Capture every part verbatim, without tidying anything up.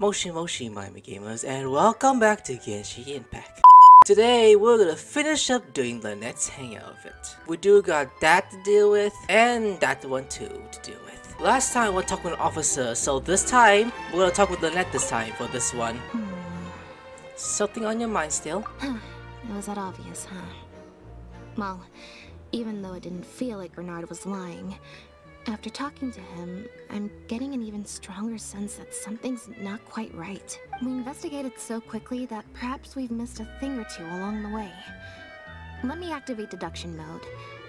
Moshi Moshi, Miami Gamers, and welcome back to Genshin Impact. Today, we're gonna finish up doing Lynette's hangout event. We do got that to deal with, and that one too to deal with. Last time, we're talking with an officer, so this time, we're gonna talk with Lynette this time for this one. Hmm. Something on your mind still? It was that obvious, huh? Well, even though it didn't feel like Renard was lying, after talking to him, I'm getting an even stronger sense that something's not quite right. We investigated so quickly that perhaps we've missed a thing or two along the way. Let me activate deduction mode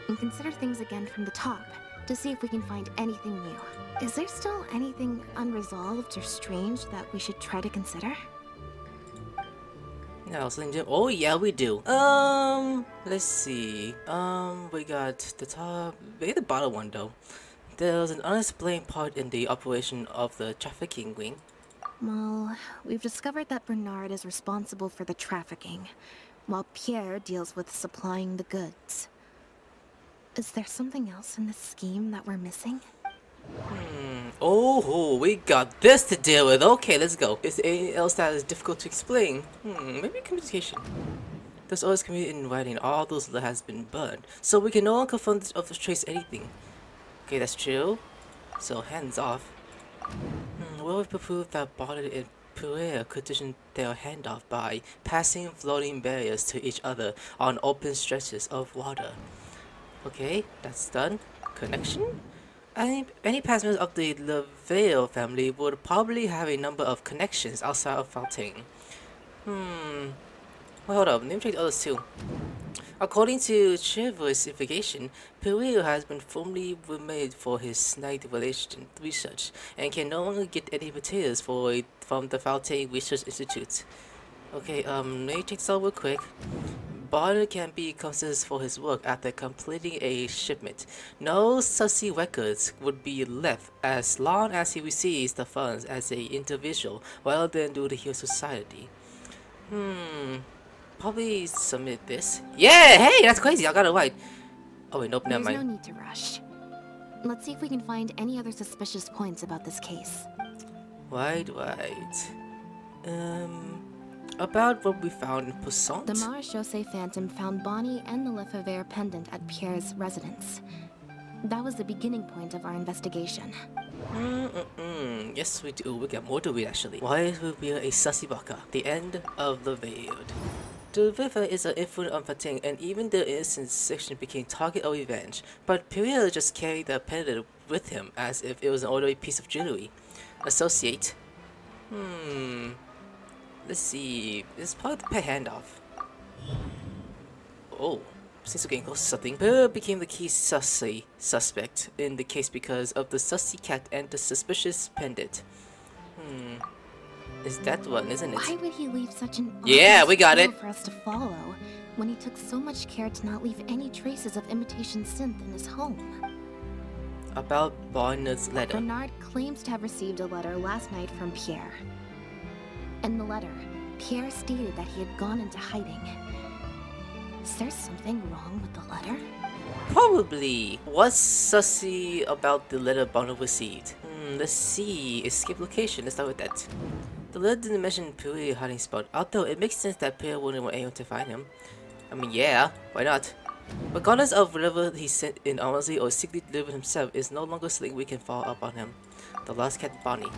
and consider things again from the top to see if we can find anything new. Is there still anything unresolved or strange that we should try to consider? Oh yeah, we do. Um, let's see. Um, we got the top, maybe the bottom one though. There was an unexplained part in the operation of the trafficking wing. Well, we've discovered that Bernard is responsible for the trafficking, while Pierre deals with supplying the goods. Is there something else in this scheme that we're missing? Hmm. Oh, we got this to deal with. Okay, let's go. Is there anything else that is difficult to explain? Hmm, maybe communication. There's always communication in writing, all those that has been burned, so we can no longer confirm this or trace anything. Okay, that's true. So, hands off. Hmm, will we prove that Bonnie and Pereira could condition their handoff by passing floating barriers to each other on open stretches of water? Okay, that's done. Connection? I think any past members of the Lavelle family would probably have a number of connections outside of Fontaine. Hmm. Well, hold up. Let me check the others too. According to Chevreuse's investigation, Perio has been formally remade for his snide relation research and can no longer get any materials for it from the Fontaine Research Institute. Okay, um, let me check this out real quick. Bonnie can be considered for his work after completing a shipment. No sussy records would be left as long as he receives the funds as an individual rather than through the Humane Society. Hmm. Probably submit this. Yeah, hey, that's crazy. I got it right. Oh wait, nope, never mind. There's no need to rush. Let's see if we can find any other suspicious points about this case. Right, right. Um, about what we found in Poussin. The Marcheuse Phantom found Bonnie and the Lefevre pendant at Pierre's residence. That was the beginning point of our investigation. Mm-mm-mm. Yes, we do. We got more to read actually. Why would we a sussy baka? The end of the veiled. The river is an influence on Fontaine, and even the innocent section became target of revenge, but Perio just carried the pendant with him as if it was an ordinary piece of jewelry. Associate. Hmm. Let's see. This is probably the pet handoff. Oh. Since we're getting close to something, Perio became the key sussy suspect in the case because of the sussy cat and the suspicious pendant. Hmm. Is that one, isn't it? Why would he leave such an yeah, we got it for us to follow when he took so much care to not leave any traces of imitation synth in his home? About Bernard's letter. Bernard claims to have received a letter last night from Pierre. In the letter, Pierre stated that he had gone into hiding. Is there something wrong with the letter? Probably. What's sussy about the letter Bernard received? Hmm, let's see. Escape location. Let's start with that. The letter didn't mention Pierre's hiding spot, although it makes sense that Pierre wouldn't want anyone to find him. I mean, yeah, why not? Regardless of whatever he sent in honestly or secretly delivered himself is no longer something we can follow up on him. The lost cat Bonnie.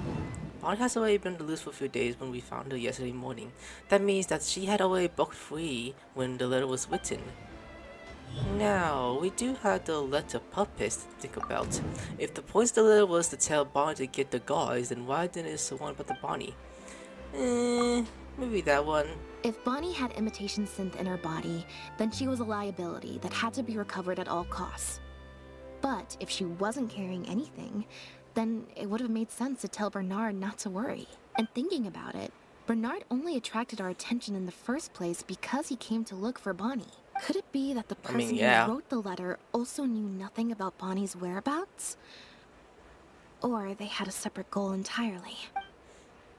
Bonnie has already been loose for a few days when we found her yesterday morning. That means that she had already broke free when the letter was written. Now, we do have the letter puppets to think about. If the point of the letter was to tell Bonnie to get the guards, then why didn't it warn about the Bonnie? Eh, maybe that one. If Bonnie had imitation synth in her body, then she was a liability that had to be recovered at all costs. But if she wasn't carrying anything, then it would have made sense to tell Bernard not to worry. And thinking about it, Bernard only attracted our attention in the first place because he came to look for Bonnie. Could it be that the person I mean, yeah. who wrote the letter also knew nothing about Bonnie's whereabouts? Or they had a separate goal entirely?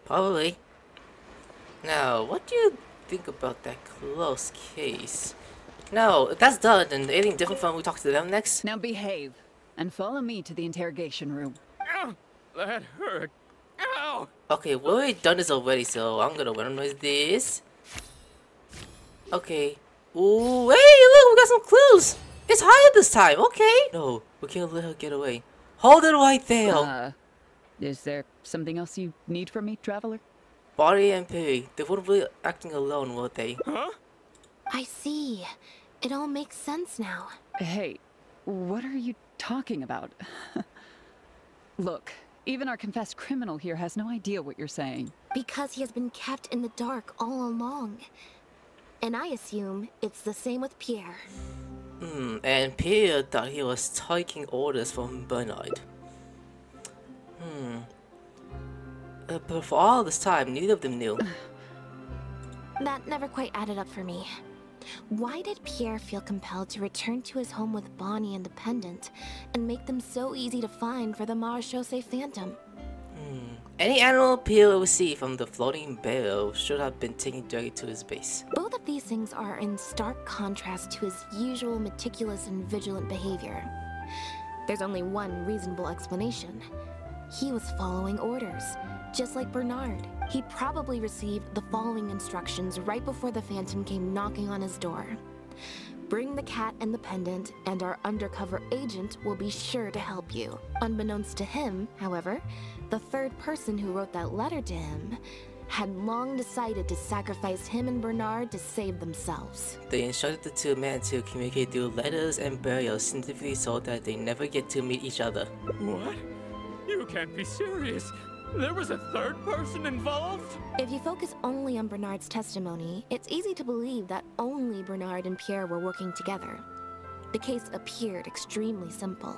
Probably. Now, what do you think about that close case? No, if that's done, then anything different from we talk to them next? Now behave, and follow me to the interrogation room. Ow! That hurt. Ow! Okay, well, we've done this already, so I'm gonna randomize this. Okay. Ooh, hey, look, we got some clues. It's higher this time, okay. No, we can't let her get away. Hold it right there. Uh, is there something else you need from me, traveler? Bonnie and Perio, they wouldn't be acting alone, would they? Huh? I see. It all makes sense now. Hey, what are you talking about? Look, even our confessed criminal here has no idea what you're saying. Because he has been kept in the dark all along. And I assume it's the same with Pierre. Hmm, and Pierre thought he was taking orders from Bernard. Hmm. Uh, but for all this time, neither of them knew. That never quite added up for me. Why did Pierre feel compelled to return to his home with Bonnie and the Pendant, and make them so easy to find for the Marcheuse Phantom? Hmm. Any animal Pierre would see from the floating barrel should have been taken directly to his base. Both of these things are in stark contrast to his usual meticulous and vigilant behavior. There's only one reasonable explanation. He was following orders, just like Bernard. He probably received the following instructions right before the Phantom came knocking on his door. Bring the cat and the pendant, and our undercover agent will be sure to help you. Unbeknownst to him, however, the third person who wrote that letter to him had long decided to sacrifice him and Bernard to save themselves. They instructed the two men to communicate through letters and burials simply so that they never get to meet each other. What? You can't be serious. There was a third person involved? If you focus only on Bernard's testimony, it's easy to believe that only Bernard and Pierre were working together. The case appeared extremely simple.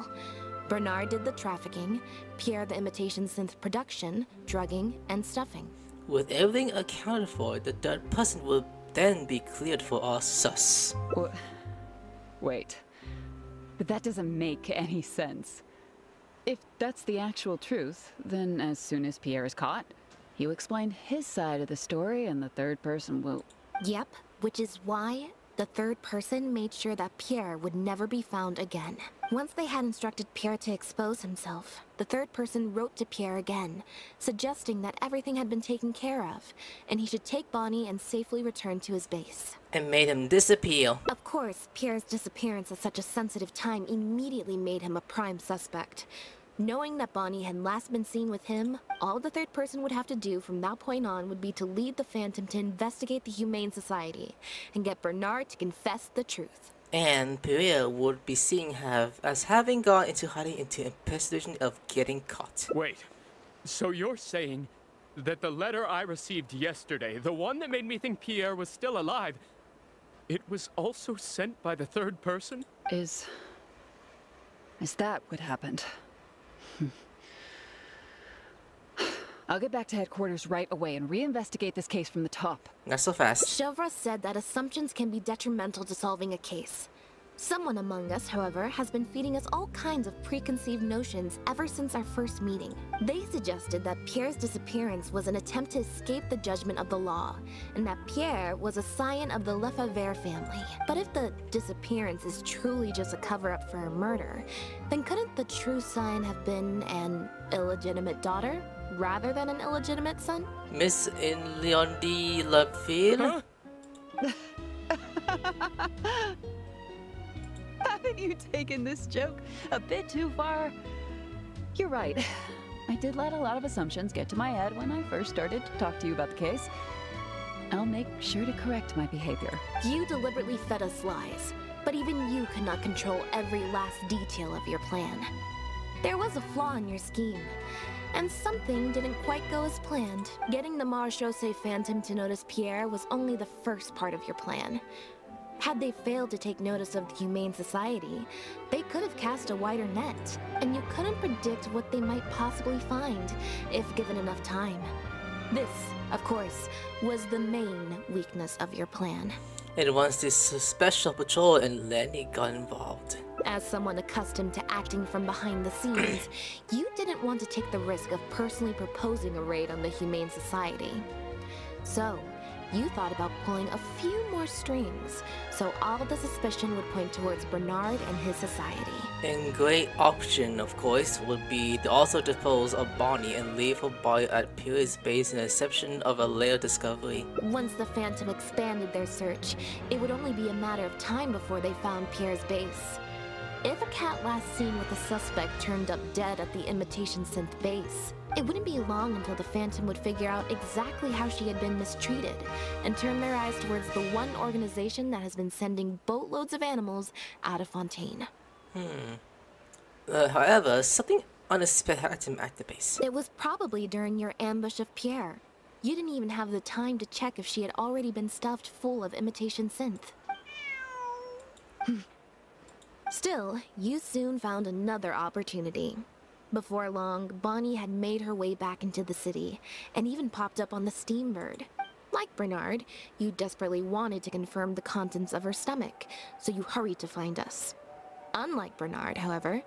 Bernard did the trafficking, Pierre the imitation synth production, drugging, and stuffing. With everything accounted for, the third person will then be cleared for all sus. Wait, but that doesn't make any sense. If that's the actual truth, then as soon as Pierre is caught, he'll explain his side of the story and the third person will... Yep, which is why the third person made sure that Pierre would never be found again. Once they had instructed Pierre to expose himself, the third person wrote to Pierre again, suggesting that everything had been taken care of, and he should take Bonnie and safely return to his base. And made him disappear. Of course, Pierre's disappearance at such a sensitive time immediately made him a prime suspect. Knowing that Bonnie had last been seen with him, all the third person would have to do from that point on would be to lead the Phantom to investigate the Humane Society and get Bernard to confess the truth. And Pereira would be seen have as having gone into hiding into anticipation of getting caught. Wait, so you're saying that the letter I received yesterday, the one that made me think Pierre was still alive, it was also sent by the third person? Is... is that what happened? I'll get back to headquarters right away and reinvestigate this case from the top. Not so fast. Chevreuse said that assumptions can be detrimental to solving a case. Someone among us, however, has been feeding us all kinds of preconceived notions ever since our first meeting. They suggested that Pierre's disappearance was an attempt to escape the judgment of the law, and that Pierre was a scion of the Lefevre family. But if the disappearance is truly just a cover-up for a murder, then couldn't the true scion have been an illegitimate daughter? Rather than an illegitimate son? Miss Elodie Lefevre? Huh? Haven't you taken this joke a bit too far? You're right. I did let a lot of assumptions get to my head when I first started to talk to you about the case. I'll make sure to correct my behavior. You deliberately fed us lies, but even you could not control every last detail of your plan. There was a flaw in your scheme. And something didn't quite go as planned. Getting the Marcheuse Phantom to notice Pierre was only the first part of your plan. Had they failed to take notice of the Humane Society, they could have cast a wider net, and you couldn't predict what they might possibly find, if given enough time. This, of course, was the main weakness of your plan. And once this special patrol and Lenny got involved. As someone accustomed to acting from behind the scenes, you didn't want to take the risk of personally proposing a raid on the Humane Society. So, You thought about pulling a few more strings, so all the suspicion would point towards Bernard and his society. A great option, of course, would be to also dispose of Bonnie and leave her body at Peer's base in exception of a later discovery. Once the Phantom expanded their search, it would only be a matter of time before they found Peer's base. If a cat last seen with the suspect turned up dead at the imitation synth base, it wouldn't be long until the Phantom would figure out exactly how she had been mistreated and turn their eyes towards the one organization that has been sending boatloads of animals out of Fontaine. Hmm. Uh, however, something unexpected happened at the base. It was probably during your ambush of Pierre. You didn't even have the time to check if she had already been stuffed full of imitation synth. Still, you soon found another opportunity. Before long, Bonnie had made her way back into the city, and even popped up on the Steambird. Like Bernard, you desperately wanted to confirm the contents of her stomach, so you hurried to find us. Unlike Bernard, however,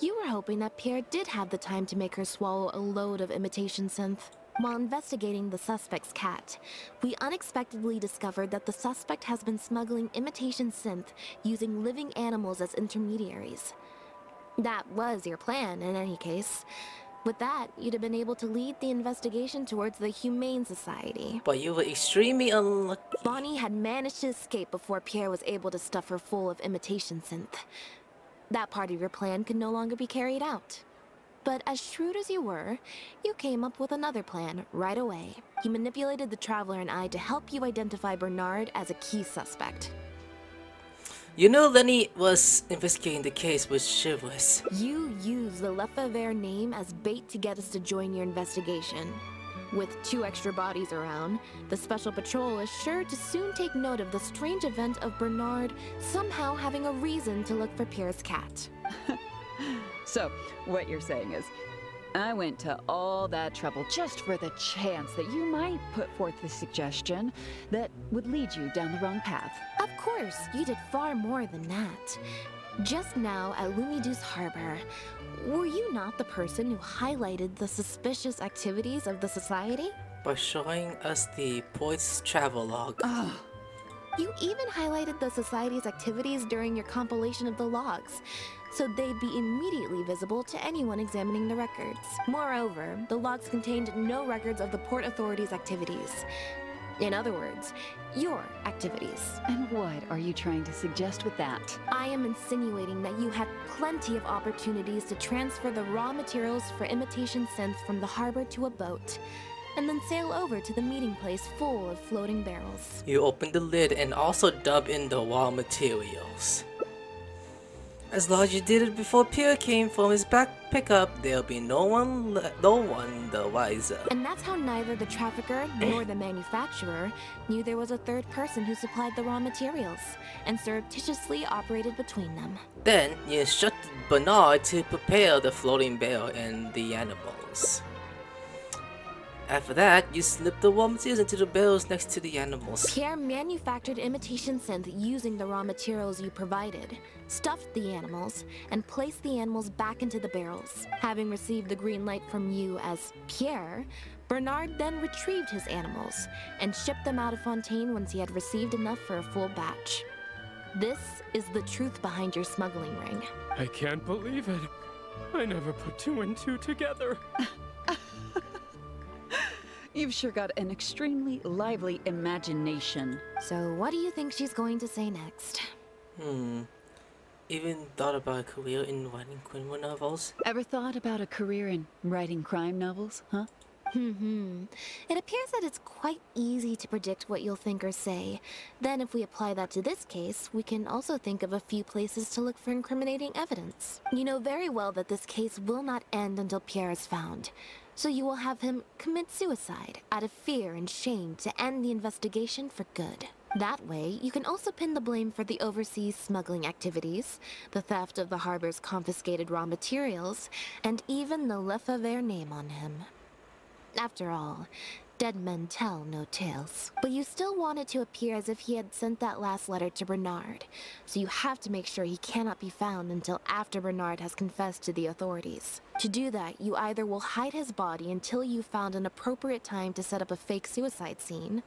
you were hoping that Pierre did have the time to make her swallow a load of imitation synth. While investigating the suspect's cat, we unexpectedly discovered that the suspect has been smuggling imitation synth using living animals as intermediaries. That was your plan, in any case. With that, you'd have been able to lead the investigation towards the Humane Society. But you were extremely unlucky. Bonnie had managed to escape before Pierre was able to stuff her full of imitation synth. That part of your plan could no longer be carried out. But as shrewd as you were, you came up with another plan right away. You manipulated the Traveler and I to help you identify Bernard as a key suspect. You know, Lenny was investigating the case with Chevreuse. You used the Lefevre name as bait to get us to join your investigation. With two extra bodies around, the Special Patrol is sure to soon take note of the strange event of Bernard somehow having a reason to look for Pierre's cat. So, what you're saying is, I went to all that trouble just for the chance that you might put forth the suggestion that would lead you down the wrong path. Of course, you did far more than that. Just now at Lumidouce Harbor, were you not the person who highlighted the suspicious activities of the society? By showing us the poet's travel log. Oh. You even highlighted the society's activities during your compilation of the logs, so they'd be immediately visible to anyone examining the records. Moreover, the logs contained no records of the Port Authority's activities. In other words, your activities. And what are you trying to suggest with that? I am insinuating that you had plenty of opportunities to transfer the raw materials for imitation synth from the harbor to a boat, and then sail over to the meeting place full of floating barrels. You open the lid and also dub in the raw materials. As long as you did it before Pierre came from his back pickup, there'll be no one le no one the wiser. And that's how neither the trafficker nor the manufacturer knew there was a third person who supplied the raw materials, and surreptitiously operated between them. Then, you instructed Bernard to prepare the floating barrel and the animals. After that, you slipped the raw materials into the barrels next to the animals. Pierre manufactured imitation synth using the raw materials you provided, stuffed the animals, and placed the animals back into the barrels. Having received the green light from you as Pierre, Bernard then retrieved his animals and shipped them out of Fontaine once he had received enough for a full batch. This is the truth behind your smuggling ring. I can't believe it. I never put two and two together. You've sure got an extremely lively imagination. So what do you think she's going to say next? Hmm. Even thought about a career in writing criminal novels? Ever thought about a career in writing crime novels, huh? Mm-hmm. It appears that it's quite easy to predict what you'll think or say. Then if we apply that to this case, we can also think of a few places to look for incriminating evidence. You know very well that this case will not end until Pierre is found. So you will have him commit suicide out of fear and shame to end the investigation for good. That way, you can also pin the blame for the overseas smuggling activities, the theft of the harbor's confiscated raw materials, and even the Lefevre name on him. After all, dead men tell no tales. But you still want it to appear as if he had sent that last letter to Bernard, so you have to make sure he cannot be found until after Bernard has confessed to the authorities. To do that, you either will hide his body until you found an appropriate time to set up a fake suicide scene,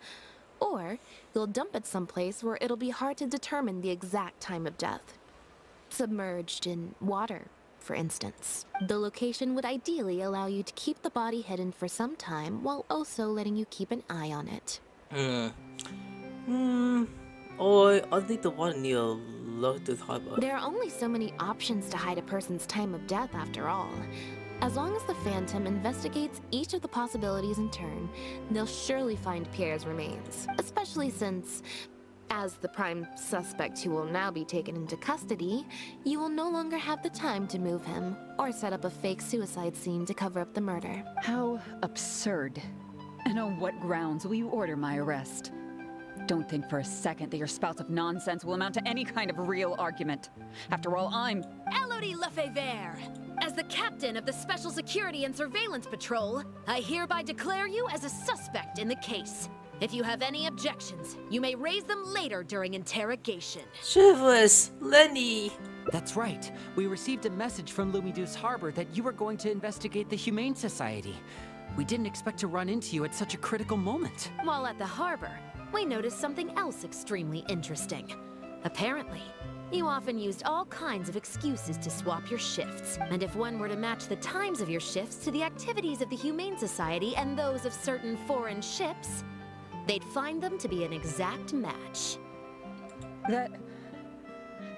or you'll dump it someplace where it'll be hard to determine the exact time of death. Submerged in water, for instance. The location would ideally allow you to keep the body hidden for some time while also letting you keep an eye on it. Hmm. Hmm. Or I think the water near Lockwood's Harbor. There are only so many options to hide a person's time of death after all. As long as the Phantom investigates each of the possibilities in turn, they'll surely find Pierre's remains. Especially since, as the prime suspect who will now be taken into custody, you will no longer have the time to move him or set up a fake suicide scene to cover up the murder. How absurd. And on what grounds will you order my arrest? Don't think for a second that your spout of nonsense will amount to any kind of real argument. After all, I'm... Elodie Lefevre! As the captain of the Special Security and Surveillance Patrol, I hereby declare you as a suspect in the case. If you have any objections, you may raise them later during interrogation. Chevreuse, Lenny! That's right. We received a message from Lumidouce Harbor that you were going to investigate the Humane Society. We didn't expect to run into you at such a critical moment. While at the harbor, we noticed something else extremely interesting. Apparently, you often used all kinds of excuses to swap your shifts. And if one were to match the times of your shifts to the activities of the Humane Society and those of certain foreign ships, they'd find them to be an exact match. That...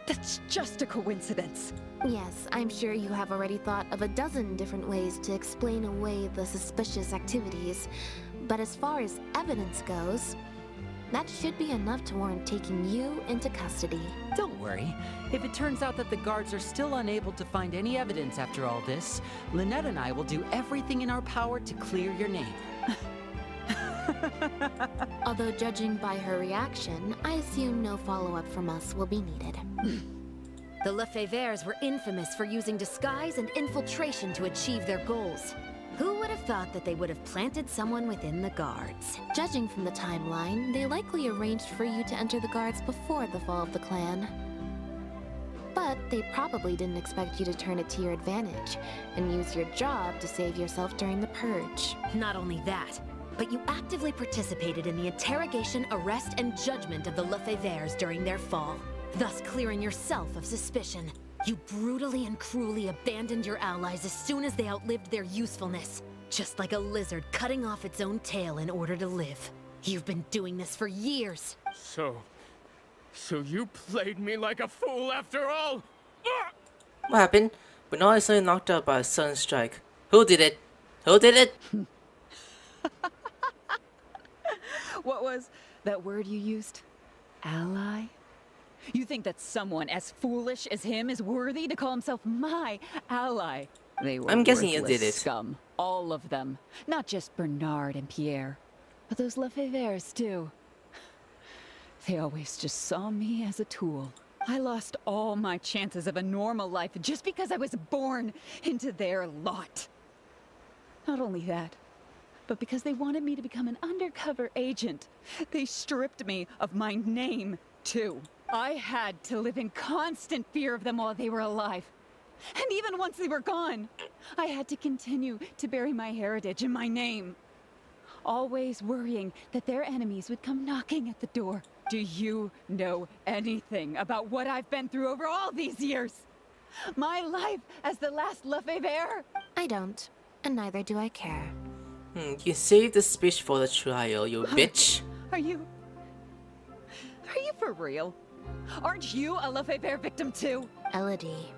that's just a coincidence. Yes, I'm sure you have already thought of a dozen different ways to explain away the suspicious activities. But as far as evidence goes, that should be enough to warrant taking you into custody. Don't worry. If it turns out that the guards are still unable to find any evidence after all this, Lynette and I will do everything in our power to clear your name. Although judging by her reaction, I assume no follow-up from us will be needed. The Lefevres were infamous for using disguise and infiltration to achieve their goals. Who would have thought that they would have planted someone within the guards? Judging from the timeline, they likely arranged for you to enter the guards before the fall of the clan. But they probably didn't expect you to turn it to your advantage, and use your job to save yourself during the purge. Not only that, but you actively participated in the interrogation, arrest, and judgment of the Lefevres during their fall, thus clearing yourself of suspicion. You brutally and cruelly abandoned your allies as soon as they outlived their usefulness. Just like a lizard cutting off its own tail in order to live. You've been doing this for years. So... so you played me like a fool after all? What happened? Bernard is suddenly knocked out by a sudden strike. Who did it? Who did it? What was that word you used? Ally? You think that someone as foolish as him is worthy to call himself my ally? They were I'm guessing you did it. Scum, all of them. Not just Bernard and Pierre, but those Lefevres too. They always just saw me as a tool. I lost all my chances of a normal life just because I was born into their lot. Not only that, but because they wanted me to become an undercover agent, they stripped me of my name too. I had to live in constant fear of them while they were alive. And even once they were gone, I had to continue to bury my heritage and my name. Always worrying that their enemies would come knocking at the door. Do you know anything about what I've been through over all these years? My life as the last Lefevre? I don't, and neither do I care. Hmm, you saved the speech for the trial, you bitch. Are you... are you for real? Aren't you a Lefevre victim too? Elodie,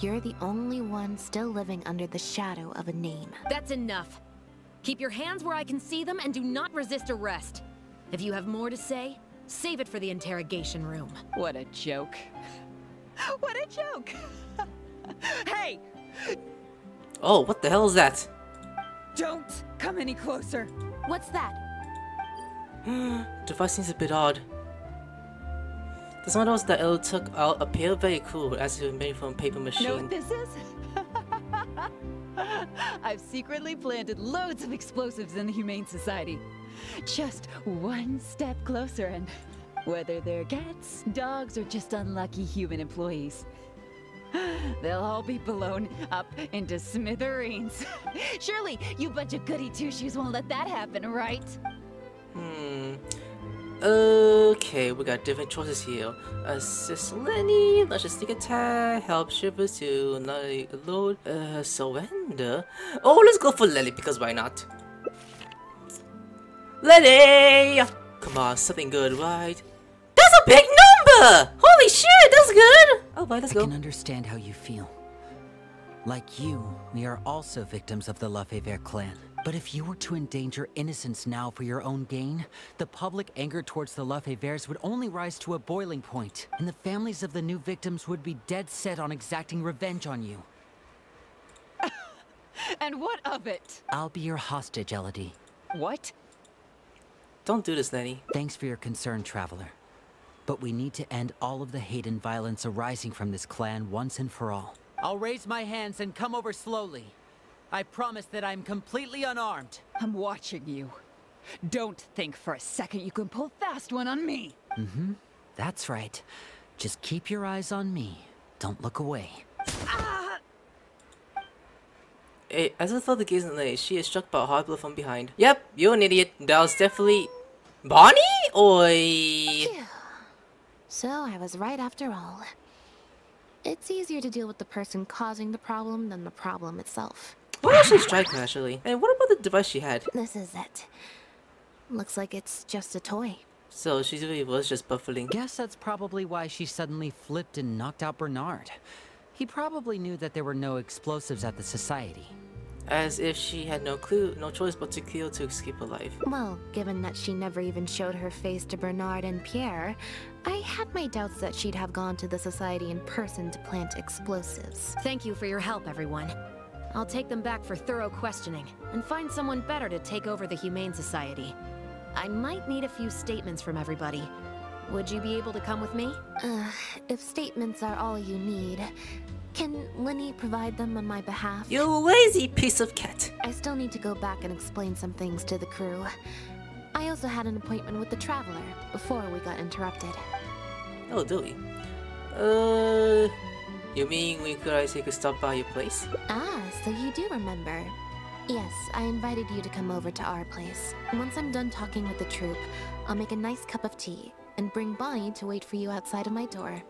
you're the only one still living under the shadow of a name. That's enough. Keep your hands where I can see them and do not resist arrest. If you have more to say, save it for the interrogation room. What a joke. What a joke! Hey! Oh, what the hell is that? Don't come any closer. What's that? The voice seems a bit odd. The sound was that Elodie took out appeared very cool, as it was made from paper machine. Know what this is? I've secretly planted loads of explosives in the Humane Society. Just one step closer, and whether they're cats, dogs, or just unlucky human employees, they'll all be blown up into smithereens. Surely you bunch of goody two-shoes won't let that happen, right? Hmm. Okay, we got different choices here. Assist Lenny, let's just sneak attack, help Chevreuse to not load, uh, surrender. Oh, let's go for Lenny because why not? Lenny! Come on, something good, right? That's a big number! Holy shit, that's good! Oh, boy, let's go. I can understand how you feel. Like you, we are also victims of the Lefevre clan. But if you were to endanger innocence now for your own gain, the public anger towards the Lefevres would only rise to a boiling point, and the families of the new victims would be dead set on exacting revenge on you. And what of it? I'll be your hostage, Elodie. What? Don't do this, Lenny. Thanks for your concern, Traveler. But we need to end all of the hate and violence arising from this clan once and for all. I'll raise my hands and come over slowly. I promise that I'm completely unarmed. I'm watching you. Don't think for a second you can pull a fast one on me. Mm-hmm. That's right. Just keep your eyes on me. Don't look away. Ah! Hey, as I thought the gaze in the she is struck by a hard blow from behind. Yep, you're an idiot. That was definitely Bonnie? Oi. So I was right after all. It's easier to deal with the person causing the problem than the problem itself. What actually strike me, actually? And what about the device she had? This is it. Looks like it's just a toy. So she really was just buffling. Guess that's probably why she suddenly flipped and knocked out Bernard. He probably knew that there were no explosives at the society. As if she had no clue, no choice but to kill to escape alive. Well, given that she never even showed her face to Bernard and Pierre, I had my doubts that she'd have gone to the society in person to plant explosives. Thank you for your help, everyone. I'll take them back for thorough questioning, and find someone better to take over the Humane Society. I might need a few statements from everybody. Would you be able to come with me? Uh, if statements are all you need, can Lenny provide them on my behalf? You lazy piece of cat! I still need to go back and explain some things to the crew. I also had an appointment with the Traveler before we got interrupted. Oh, do we? Uh... You mean we could I say could stop by your place? Ah, so you do remember. Yes, I invited you to come over to our place. Once I'm done talking with the troupe, I'll make a nice cup of tea and bring Bonnie to wait for you outside of my door.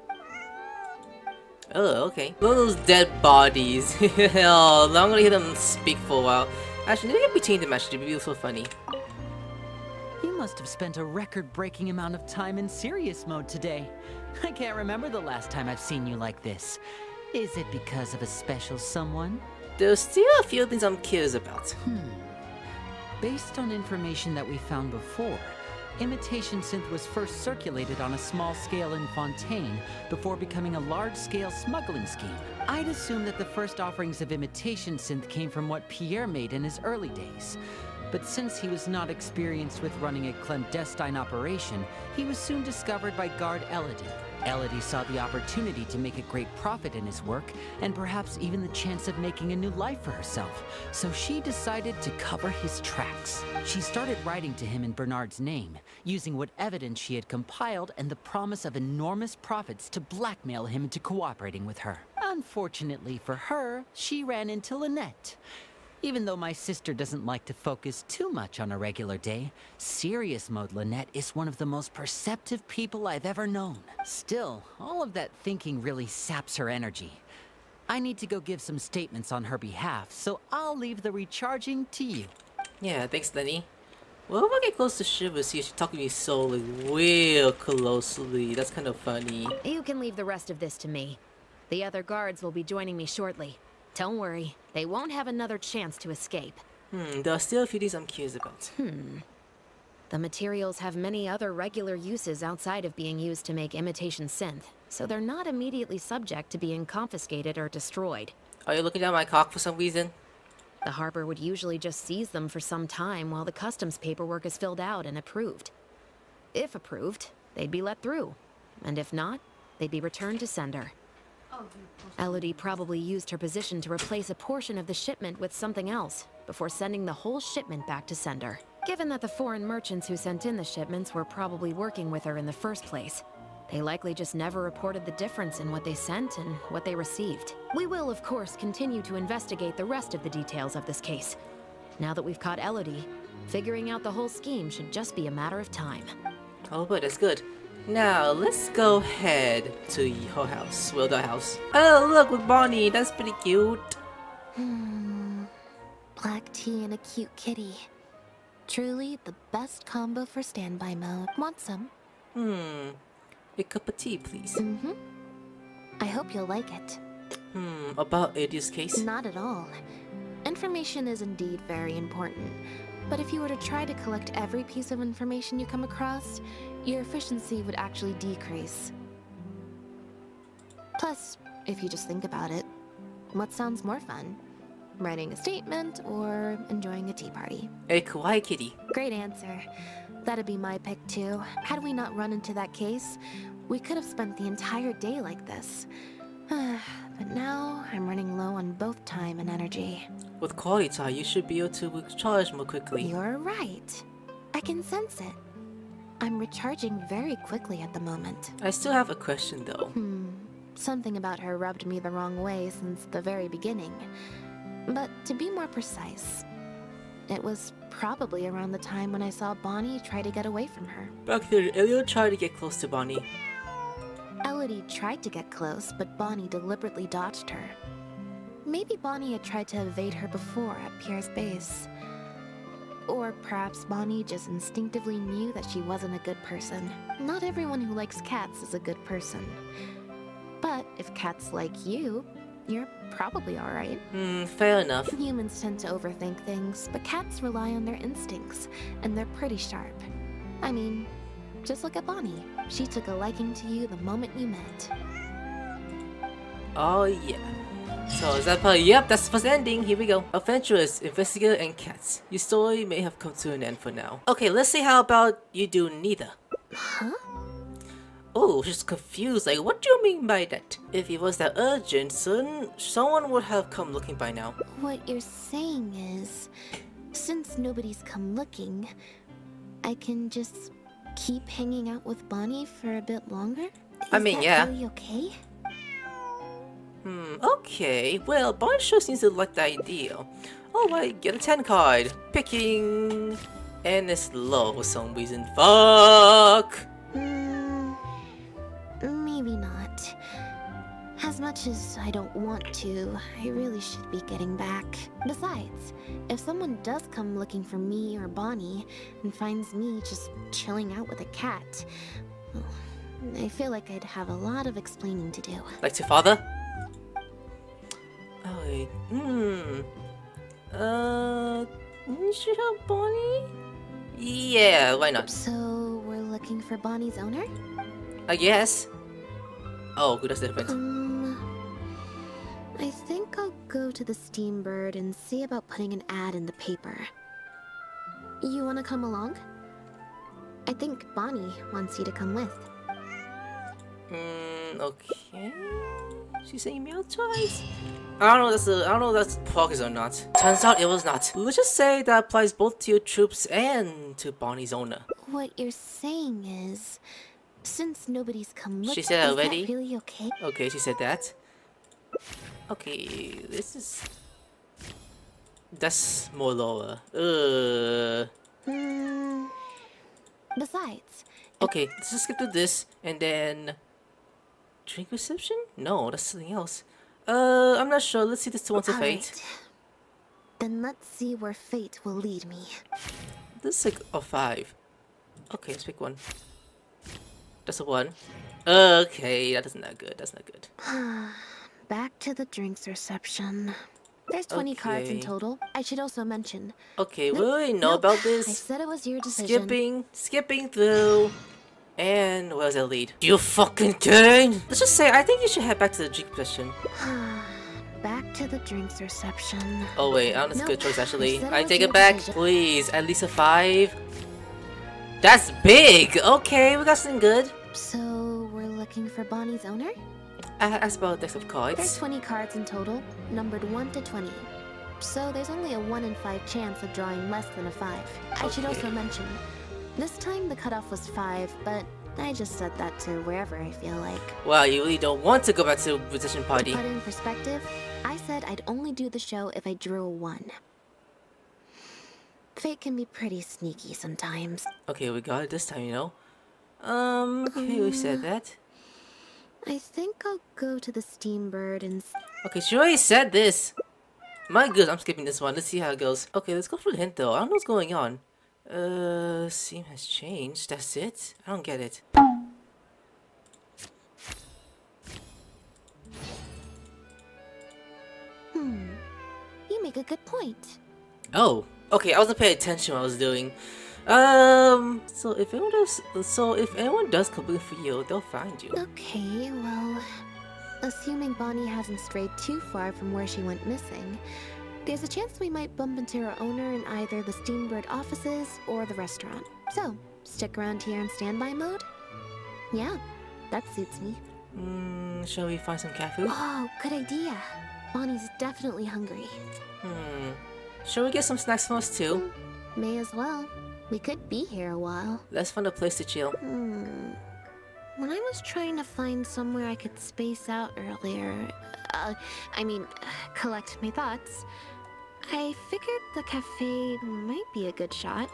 Oh, okay. Look at those dead bodies. Oh, I'm gonna hear them speak for a while. Actually, let me get between them, actually. It'd be so funny. You must have spent a record-breaking amount of time in serious mode today. I can't remember the last time I've seen you like this. Is it because of a special someone? There's still a few things I'm curious about. Hmm. Based on information that we found before, imitation synth was first circulated on a small scale in Fontaine before becoming a large-scale smuggling scheme. I'd assume that the first offerings of imitation synth came from what Pierre made in his early days. But since he was not experienced with running a clandestine operation, he was soon discovered by guard Elodie. Elodie saw the opportunity to make a great profit in his work, and perhaps even the chance of making a new life for herself, so she decided to cover his tracks. She started writing to him in Bernard's name, using what evidence she had compiled and the promise of enormous profits to blackmail him into cooperating with her. Unfortunately for her, she ran into Lynette. Even though my sister doesn't like to focus too much on a regular day, serious mode Lynette is one of the most perceptive people I've ever known. Still, all of that thinking really saps her energy. I need to go give some statements on her behalf, so I'll leave the recharging to you. Yeah, thanks, Lenny. Well, if I get close to Chevreuse, she's talking to me so like, real closely. That's kind of funny. You can leave the rest of this to me. The other guards will be joining me shortly. Don't worry, they won't have another chance to escape. Hmm, there are still a few things I'm curious about. Hmm. The materials have many other regular uses outside of being used to make imitation synth, so they're not immediately subject to being confiscated or destroyed. Are you looking down my cock for some reason? The harbor would usually just seize them for some time while the customs paperwork is filled out and approved. If approved, they'd be let through, and if not, they'd be returned to sender. Elodie probably used her position to replace a portion of the shipment with something else, before sending the whole shipment back to sender. Given that the foreign merchants who sent in the shipments were probably working with her in the first place, they likely just never reported the difference in what they sent and what they received. We will, of course, continue to investigate the rest of the details of this case. Now that we've caught Elodie, figuring out the whole scheme should just be a matter of time. Oh, but that's good. Now, let's go head to your house. Well, the house. Oh, look, with Bonnie. That's pretty cute. Hmm. Black tea and a cute kitty. Truly the best combo for standby mode. Want some? Hmm. A cup of tea, please. Mm-hmm. I hope you'll like it. Hmm. About Edie's case? Not at all. Information is indeed very important. But if you were to try to collect every piece of information you come across, your efficiency would actually decrease. Plus, if you just think about it, what sounds more fun? Writing a statement or enjoying a tea party? A kawaii kitty. Great answer. That'd be my pick too. Had we not run into that case, we could have spent the entire day like this. But now, I'm running low on both time and energy. With quality time, you should be able to recharge more quickly. You're right. I can sense it. I'm recharging very quickly at the moment. I still have a question, though. Hmm. Something about her rubbed me the wrong way since the very beginning. But to be more precise, it was probably around the time when I saw Bonnie try to get away from her. Back there, Elodie tried to get close to Bonnie. Elodie tried to get close, but Bonnie deliberately dodged her. Maybe Bonnie had tried to evade her before at Pierre's base. Or perhaps Bonnie just instinctively knew that she wasn't a good person. Not everyone who likes cats is a good person. But if cats like you, you're probably alright. Hmm, fair enough. Humans tend to overthink things, but cats rely on their instincts, and they're pretty sharp. I mean, just look at Bonnie. She took a liking to you the moment you met. Oh yeah. So is that part? Yep, that's the first ending. Here we go. Adventurers, investigator, and cats. Your story may have come to an end for now. Okay, let's see how about you do neither. Huh? Oh, she's confused. Like, what do you mean by that? If it was that urgent, soon someone would have come looking by now. What you're saying is, since nobody's come looking, I can just keep hanging out with Bonnie for a bit longer. Is I mean, that yeah. Really okay? Hmm, okay. Well, Bonnie sure seems to like the idea. Alright, get a ten card. Picking. And it's low for some reason. Fuck! Mm, maybe not. As much as I don't want to, I really should be getting back. Besides, if someone does come looking for me or Bonnie and finds me just chilling out with a cat, I feel like I'd have a lot of explaining to do. Like to father? Oh, hmm. Uh, should help Bonnie? Yeah, why not? So we're looking for Bonnie's owner? I guess. Oh, good, that's different. Um, I think I'll go to the Steambird and see about putting an ad in the paper. You want to come along? I think Bonnie wants you to come with. Hmm. Okay. She's saying meow twice. I don't know if that's a, I don't know if that's progress or not. Turns out it was not. We'll just say that applies both to your troops and to Bonnie's owner. What you're saying is, since nobody's come looking, she said that already. Is that really okay? Okay, she said that. Okay, this is. That's more lower. Uh. Mm, besides. Okay, let's just skip to this and then. Drink reception? No, that's something else. Uh, I'm not sure. Let's see this to one to fate. Right. Then let's see where fate will lead me. This is like a five. Okay, let's pick one. That's a one. Okay, that isn't that good. That's not good. Back to the drinks reception. There's twenty okay. cards in total. I should also mention. Okay, nope, we already know nope. about this. I said it was your decision. Skipping, skipping through. And where's that lead? You fucking kidding? Let's just say I think you should head back to the drink reception. Back to the drinks reception. Oh wait, that's nope. a good choice actually. I, I take it back, decision. Please. At least a five. That's big. Okay, we got something good. So we're looking for Bonnie's owner. I asked about a deck of cards. There's twenty cards in total, numbered one to twenty. So there's only a one in five chance of drawing less than a five. Okay. I should also mention. This time the cutoff was five, but I just said that to wherever I feel like. Wow, you really don't want to go back to the position party. To put in perspective, I said I'd only do the show if I drew a one. Fate can be pretty sneaky sometimes. Okay, we got it this time, you know. Um, okay, um, we said that. I think I'll go to the Steambird and... Okay, she already said this. My good, I'm skipping this one. Let's see how it goes. Okay, let's go for the hint, though. I don't know what's going on. Uh, scene has changed. That's it? I don't get it. Hmm. You make a good point. Oh. Okay, I wasn't paying attention to what I was doing. Um, so if anyone does, so if anyone does complain for you, they'll find you. Okay, well, assuming Bonnie hasn't strayed too far from where she went missing, there's a chance we might bump into her owner in either the Steambird offices or the restaurant. So, stick around here in standby mode? Yeah, that suits me. Mm, shall we find some cat food? Oh, good idea. Bonnie's definitely hungry. Hmm, shall we get some snacks for us too? Mm, may as well. We could be here a while. Let's find a place to chill. Hmm. When I was trying to find somewhere I could space out earlier, uh, I mean, uh, collect my thoughts, I figured the cafe might be a good shot.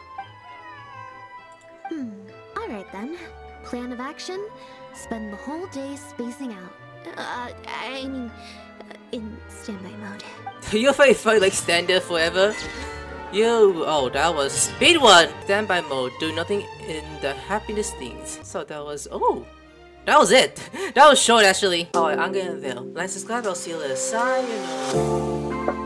Hmm. Alright then. Plan of action, spend the whole day spacing out. Uh, I mean, uh, in standby mode. You're very funny, like stand there forever. Yo, oh, that was speed one! Standby mode, do nothing in the happiness things. So that was, oh, that was it! That was short actually. Alright, I'm getting there. Like, subscribe, I'll see you later. Sayonara.